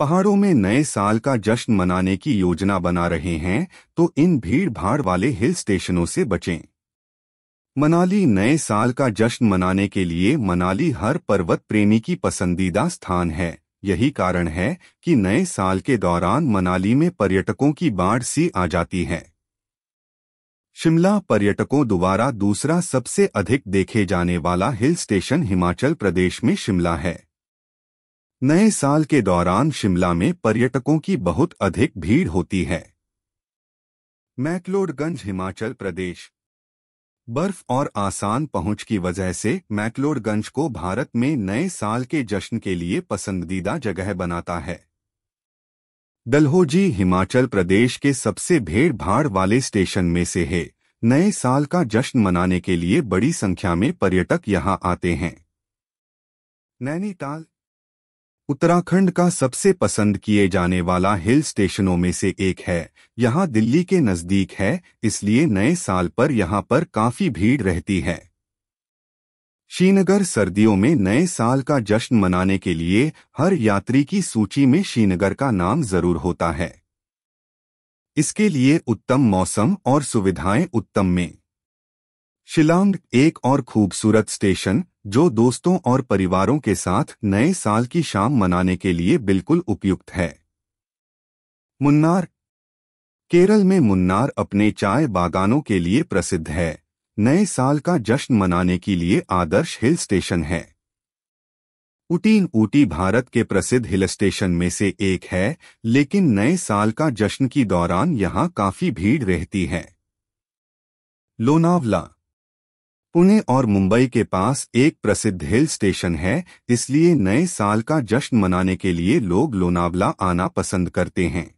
पहाड़ों में नए साल का जश्न मनाने की योजना बना रहे हैं तो इन भीड़ भाड़ वाले हिल स्टेशनों से बचें। मनाली नए साल का जश्न मनाने के लिए मनाली हर पर्वत प्रेमी की पसंदीदा स्थान है। यही कारण है कि नए साल के दौरान मनाली में पर्यटकों की बाढ़ सी आ जाती है। शिमला पर्यटकों द्वारा दूसरा सबसे अधिक देखे जाने वाला हिल स्टेशन हिमाचल प्रदेश में शिमला है। नए साल के दौरान शिमला में पर्यटकों की बहुत अधिक भीड़ होती है। मैक्लोडगंज हिमाचल प्रदेश। बर्फ और आसान पहुंच की वजह से मैक्लोडगंज को भारत में नए साल के जश्न के लिए पसंदीदा जगह बनाता है। डलहौजी हिमाचल प्रदेश के सबसे भीड़ भाड़ वाले स्टेशन में से है। नए साल का जश्न मनाने के लिए बड़ी संख्या में पर्यटक यहां आते हैं। नैनीताल उत्तराखंड का सबसे पसंद किए जाने वाला हिल स्टेशनों में से एक है। यहाँ दिल्ली के नज़दीक है, इसलिए नए साल पर यहाँ पर काफ़ी भीड़ रहती है। श्रीनगर सर्दियों में नए साल का जश्न मनाने के लिए हर यात्री की सूची में श्रीनगर का नाम ज़रूर होता है। इसके लिए उत्तम मौसम और सुविधाएं उत्तम में। शिलांग एक और खूबसूरत स्टेशन जो दोस्तों और परिवारों के साथ नए साल की शाम मनाने के लिए बिल्कुल उपयुक्त है। मुन्नार केरल में मुन्नार अपने चाय बागानों के लिए प्रसिद्ध है। नए साल का जश्न मनाने के लिए आदर्श हिल स्टेशन है। ऊटी भारत के प्रसिद्ध हिल स्टेशन में से एक है, लेकिन नए साल का जश्न के दौरान यहाँ काफ़ी भीड़ रहती है। लोनावला पुणे और मुंबई के पास एक प्रसिद्ध हिल स्टेशन है, इसलिए नए साल का जश्न मनाने के लिए लोग लोनावला आना पसंद करते हैं।